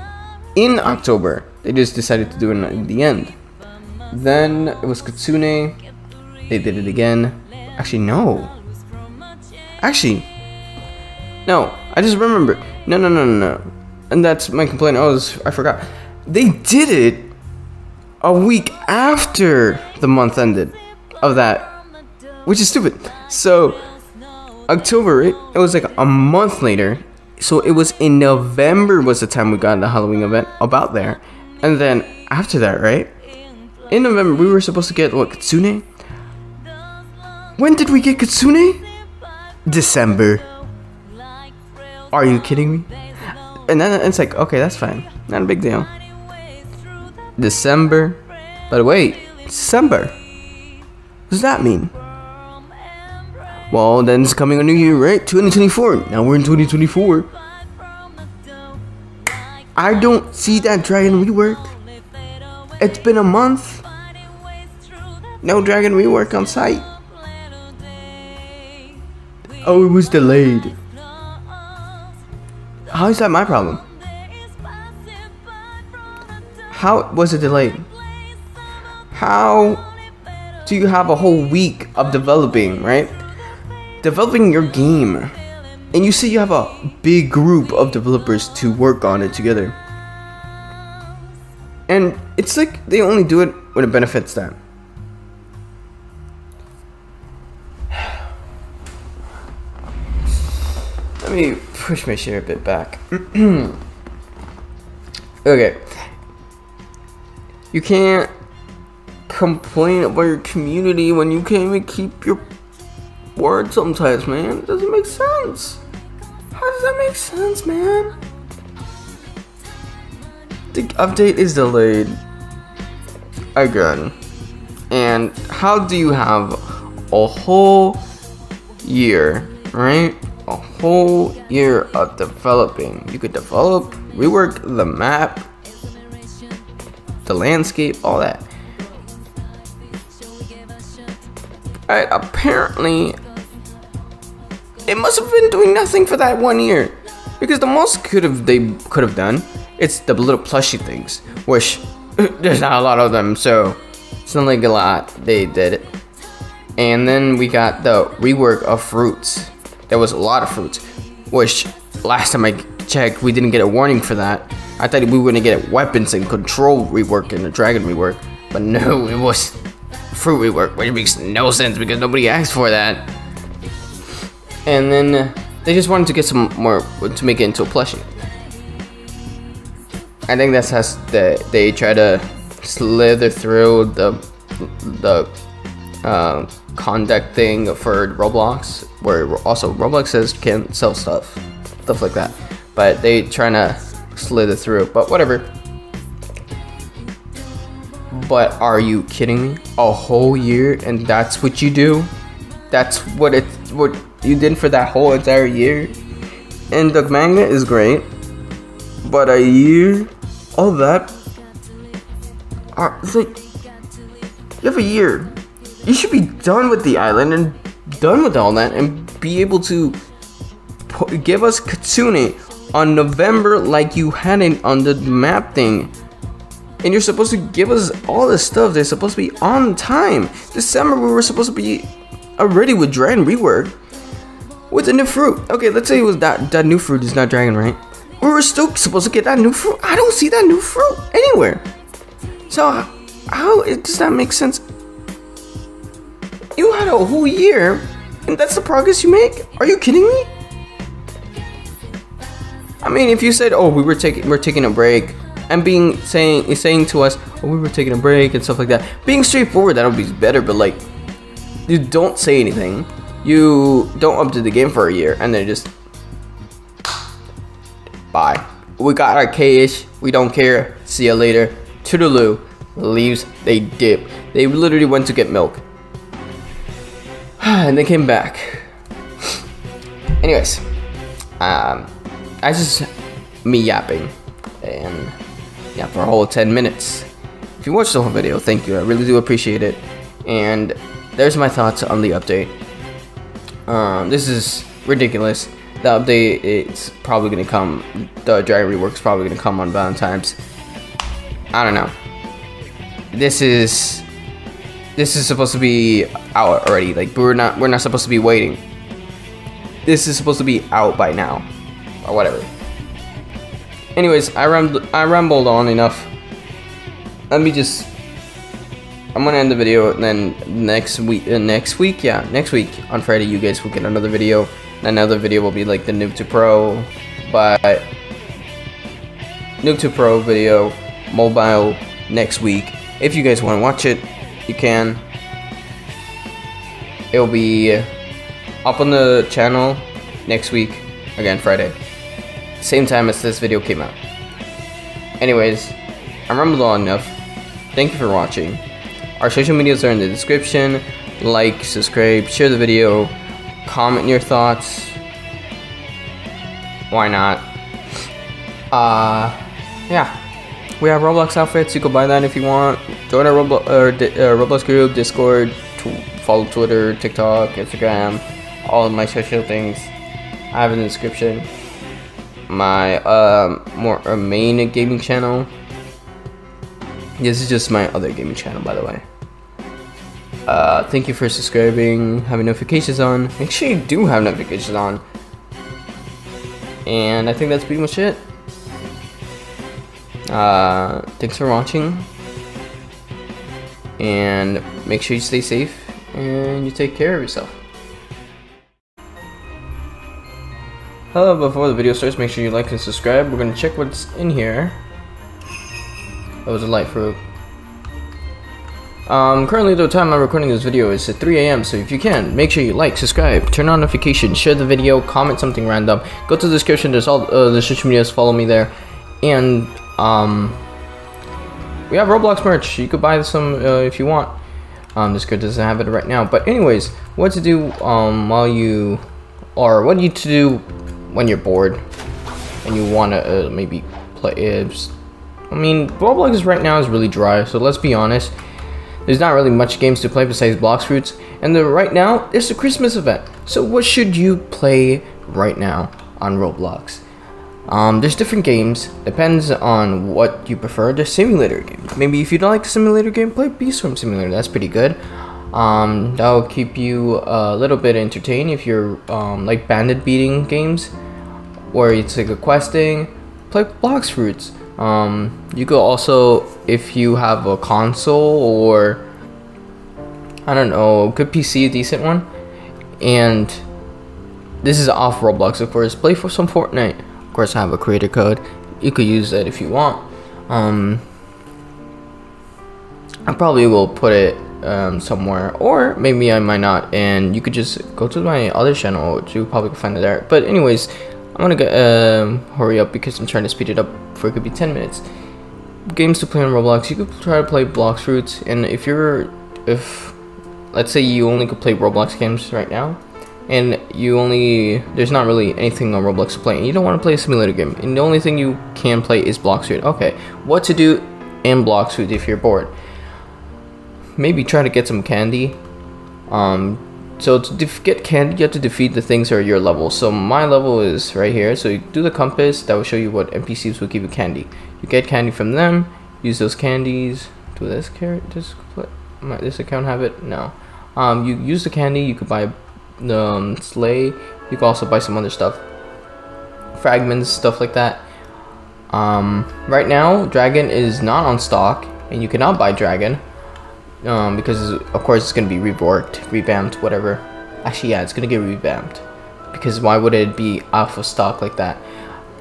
in October. They just decided to do it in the end. Then it was Kitsune. They did it again. Actually, no. I just remember. No. And that's my complaint. I forgot. They did it a week after the month ended of that, which is stupid. So October, right? It was like a month later. So it was in November was the time we got the Halloween event, about there. And then after that, right? In November, we were supposed to get, what, Kitsune? When did we get Kitsune? December. Are you kidding me? And then it's like, okay, that's fine. Not a big deal. December. But wait, December. What does that mean? Well, then it's coming a new year, right? 2024. Now we're in 2024. I don't see that Dragon Rework. It's been a month. No Dragon Rework on site. Oh, it was delayed. How is that my problem? How was it delayed? How do you have a whole week of developing, right? Developing your game, and you say you have a big group of developers to work on it together, and it's like they only do it when it benefits them. Let me push my chair a bit back. Okay, you can't complain about your community when you can't even keep your word sometimes, man. It doesn't make sense. How does that make sense, man? The update is delayed again. And how do you have a whole year, right? A whole year of developing. You could develop, rework the map, the landscape, all that. Alright, apparently it must have been doing nothing for that 1 year, because the most they could have done, it's the little plushy things, which there's not a lot of them, so it's not like a lot they did it. And then we got the rework of fruits. There was a lot of fruits, which last time I checked, we didn't get a warning for that. I thought we were gonna get weapons and control rework and the dragon rework, but no, it was fruit rework, which makes no sense because nobody asked for that. And then they just wanted to get some more to make it into a plushie. I think that's how they try to slither through the conduct thing for Roblox, where also Roblox says can't sell stuff like that, but they trying to slither through. But whatever. But are you kidding me? A whole year, and that's what you do? That's what you did for that whole entire year? And the manga is great, but a year, all that, it's like, you have a year. You should be done with the island and done with all that and be able to give us Kitsune on November like you hadn't on the map thing. And you're supposed to give us all this stuff. They're supposed to be on time. December, we were supposed to be already with Dragon Rework. With the new fruit. Okay, let's say it was that new fruit is not Dragon, right? We were still supposed to get that new fruit. I don't see that new fruit anywhere. So, how does that make sense? You had a whole year, and that's the progress you make? Are you kidding me? I mean, if you said, oh, we're taking a break, and saying to us, oh, we were taking a break and stuff like that. Being straightforward, that'll be better, but like, you don't say anything. You don't update the game for a year, and then just, bye. We got our K-ish, we don't care, see ya later. Toodaloo, leaves, they dip. They literally went to get milk. And they came back. Anyways, I just, me yapping, and yeah, for a whole 10 minutes. If you watched the whole video, thank you. I really do appreciate it. And there's my thoughts on the update. This is ridiculous. The update is probably going to come. The Dragon Rework is probably going to come on Valentine's. I don't know. This is supposed to be out already. Like, we're not supposed to be waiting. This is supposed to be out by now, or whatever. Anyways, I rambled on enough. Let me just, I'm gonna end the video, and then next week, yeah, next week on Friday, you guys will get another video. Another video will be like the noob to pro, but noob to pro video mobile next week. If you guys want to watch it, you can. It'll be up on the channel next week, again Friday, same time as this video came out. Anyways, I rambled on enough. Thank you for watching. Our social medias are in the description. Like, subscribe, share the video, comment your thoughts. Why not? Yeah. We have Roblox outfits. You can buy that if you want. Join our Roblox group, Discord, follow Twitter, TikTok, Instagram, all of my social things. I have in the description. My main gaming channel. This is just my other gaming channel, by the way. Thank you for subscribing, having notifications on. Make sure you do have notifications on. And I think that's pretty much it. Thanks for watching. And make sure you stay safe and you take care of yourself. Hello, before the video starts, make sure you like and subscribe. We're gonna check what's in here. That was a light fruit. Currently the time I'm recording this video is at 3 a.m. So if you can, make sure you like, subscribe, turn on notifications, share the video, comment something random, go to the description, there's all the social medias, follow me there. And we have Roblox merch, you could buy some if you want. Discord doesn't have it right now, but anyways, what to do while you, or what you to do when you're bored and you want to maybe play ibs. I mean, Roblox right now is really dry, so let's be honest. There's not really much games to play besides Blox Fruits, and right now, it's a Christmas event. So what should you play right now on Roblox? There's different games, depends on what you prefer. There's simulator games. Maybe if you don't like simulator game, play Bee Swarm Simulator, that's pretty good. That'll keep you a little bit entertained if you're like bandit beating games, or it's like a questing, play Blox Fruits. You could also, if you have a console or I don't know, good PC, a decent one, and this is off Roblox of course, play for some Fortnite. Of course I have a creator code, you could use that if you want. I probably will put it somewhere, or maybe I might not, and you could just go to my other channel, which you probably can find it there. But anyways, I'm gonna hurry up because I'm trying to speed it up for it could be 10 minutes. Games to play on Roblox, you could try to play Blox Fruits, and if you're, let's say you only could play Roblox games right now, and you only, there's not really anything on Roblox to play, and you don't want to play a simulator game, and the only thing you can play is Blox Fruits. Okay, what to do in Blox Fruits if you're bored? Maybe try to get some candy. So to get candy, you have to defeat the things that are your level. So my level is right here. So you do the compass, that will show you what NPCs will give you candy. You get candy from them, use those candies. Do this carrot, might this account have it? No. You use the candy, you could buy the sleigh. You could also buy some other stuff. Fragments, stuff like that. Right now, Dragon is not on stock, and you cannot buy Dragon. Because of course it's going to be reworked, revamped, whatever. Actually, yeah, it's going to get revamped. Because why would it be off of stock like that?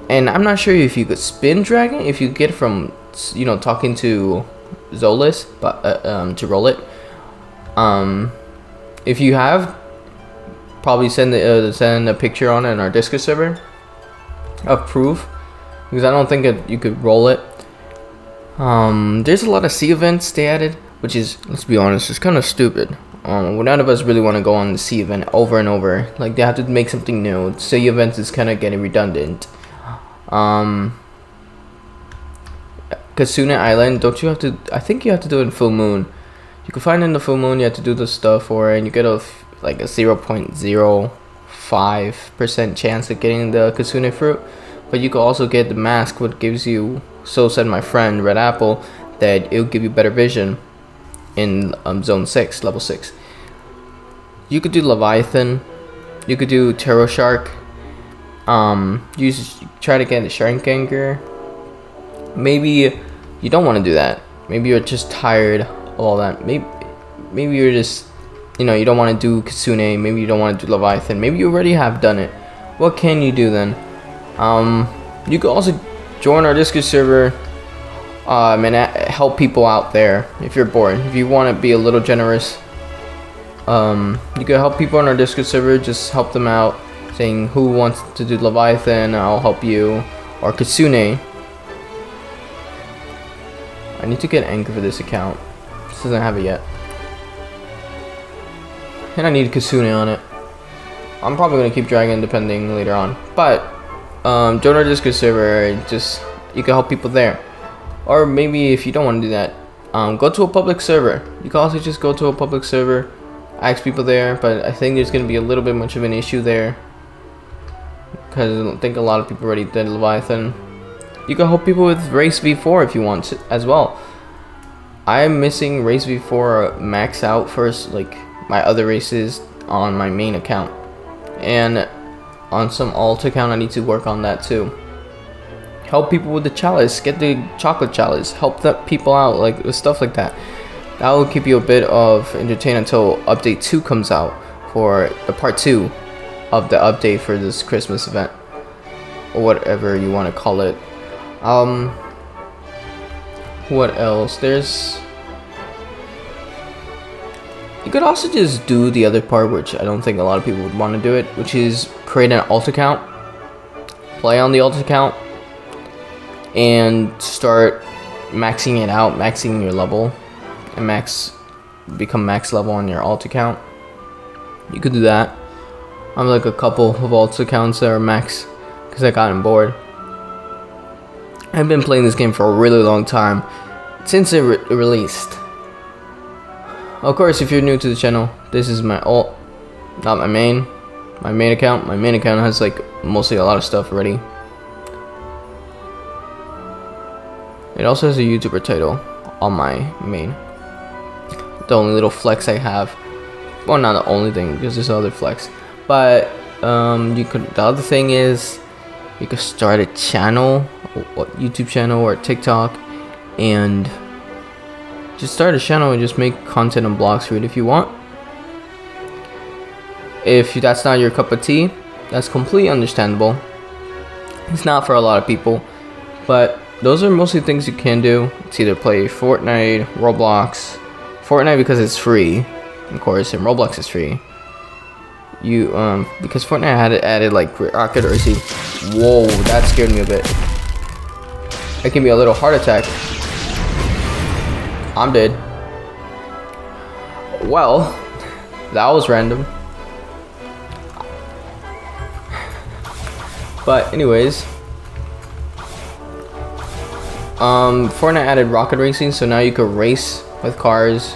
And I'm not sure if you could spin Dragon, if you get from, you know, talking to Zolas, but to roll it. If you have, probably send a picture on it in our Discord server of proof, because I don't think you could roll it. There's a lot of sea events they added, which is, let's be honest, it's kind of stupid. None of us really want to go on the sea event over and over. Like, they have to make something new. Sea events is kind of getting redundant. Kitsune Island, don't you have to, I think you have to do it in full moon. You can find it in the full moon, you have to do the stuff for it, and you get a, like a 0.05% chance of getting the Kitsune fruit. But you can also get the mask, what gives you, so said my friend, Red Apple, that it'll give you better vision. In zone 6, level 6. You could do Leviathan. You could do Tarot Shark. Try to get the Shark Anger. Maybe you don't want to do that. Maybe you're just tired of all that. Maybe you're just you know, you don't want to do Kitsune, maybe you don't want to do Leviathan, maybe you already have done it. What can you do then? You can also join our Discord server and help people out there if you're bored. If you want to be a little generous, you can help people on our Discord server, just help them out, saying who wants to do Leviathan, I'll help you, or Kitsune. I need to get anchor for this account. This doesn't have it yet. And I need Kitsune on it. I'm probably going to keep Dragon depending later on. But, join our Discord server. Just, you can help people there. Or maybe if you don't want to do that, go to a public server. You can also just go to a public server, ask people there. But I think there's going to be a little bit much of an issue there, because I don't think a lot of people already did Leviathan. You can help people with Race V4 if you want to, as well. I'm missing Race V4 max out first, like my other races on my main account. And on some alt account, I need to work on that too. Help people with the chalice, get the chocolate chalice, help the people out, like with stuff like that. That will keep you a bit of entertained until update 2 comes out for the part 2 of the update for this Christmas event, or whatever you want to call it. What else? You could also just do the other part, which I don't think a lot of people would want to do it, which is create an alt account, play on the alt account, and start maxing it out, maxing your level, and become max level on your alt account. You could do that. I'm like a couple of alt accounts that are max because I got bored. I've been playing this game for a really long time, since it released. Of course, if you're new to the channel, this is my alt, not my main. My main account. My main account has like mostly a lot of stuff already. It also has a YouTuber title on my main. The only little flex I have. Well, not the only thing, because there's other flex. But the other thing is, you could start a channel, a YouTube channel or a TikTok, and just start a channel and just make content on Blox Fruits if you want. If that's not your cup of tea, that's completely understandable. It's not for a lot of people, but those are mostly things you can do. It's either play Fortnite, Roblox. Fortnite because it's free, of course, and Roblox is free. You because Fortnite had it added like Rocket Racing. Whoa, that scared me a bit. It can be a little heart attack. I'm dead. Well, that was random. But anyways, Fortnite added Rocket Racing, so now you can race with cars,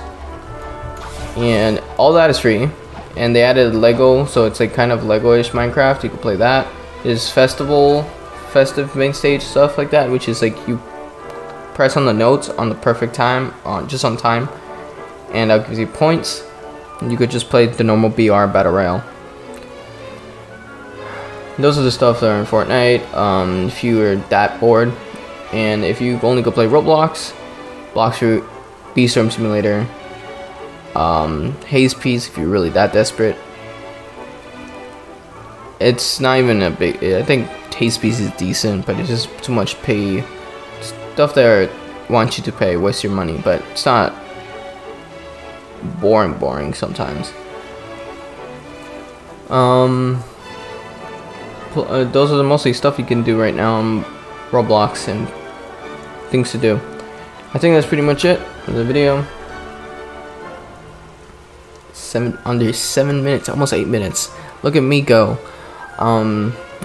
and all that is free. And they added Lego, so it's like kind of Lego-ish Minecraft. You can play that. There's festive main stage stuff like that, which is like you press on the notes on the perfect time, just on time, and that gives you points. And you could just play the normal BR battle royale. Those are the stuff that are in Fortnite. If you are that bored, and if you only go play Roblox, Blox Fruits, Bee Swarm Simulator, Haze Piece, if you're really that desperate. It's not even a big. I think Haze Piece is decent, but it's just too much pay. Stuff that wants you to pay, waste your money, but it's not boring sometimes. Those are the mostly stuff you can do right now on Roblox and things to do. I think that's pretty much it for the video. Under 7 minutes, almost 8 minutes. Look at me go.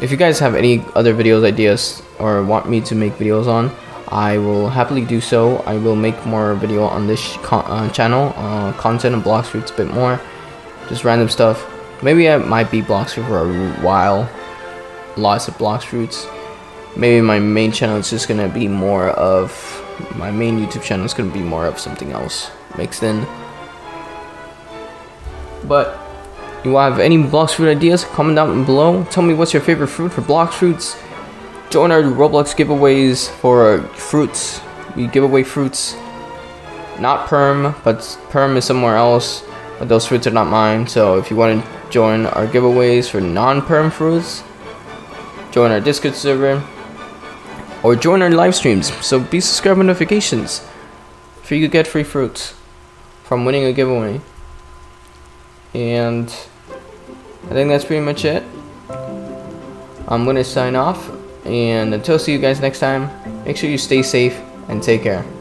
If you guys have any other videos ideas or want me to make videos on, I will happily do so. I will make more video on this channel, content on Blox Fruits a bit more, just random stuff. Maybe I might be Blox Fruits for a while, lots of Blox Fruits. Maybe my main channel is just gonna be more of my main YouTube channel is gonna be more of something else mixed in. But you have any Blox Fruit ideas, comment down below. Tell me what's your favorite fruit for Blox Fruits. Join our Roblox giveaways for fruits. We give away fruits. Not perm, but perm is somewhere else. but those fruits are not mine. So if you want to join our giveaways for non-perm fruits, join our Discord server, or join our live streams. So be subscribed with notifications for you to get free fruits from winning a giveaway. And I think that's pretty much it. I'm going to sign off, and until see you guys next time, make sure you stay safe and take care.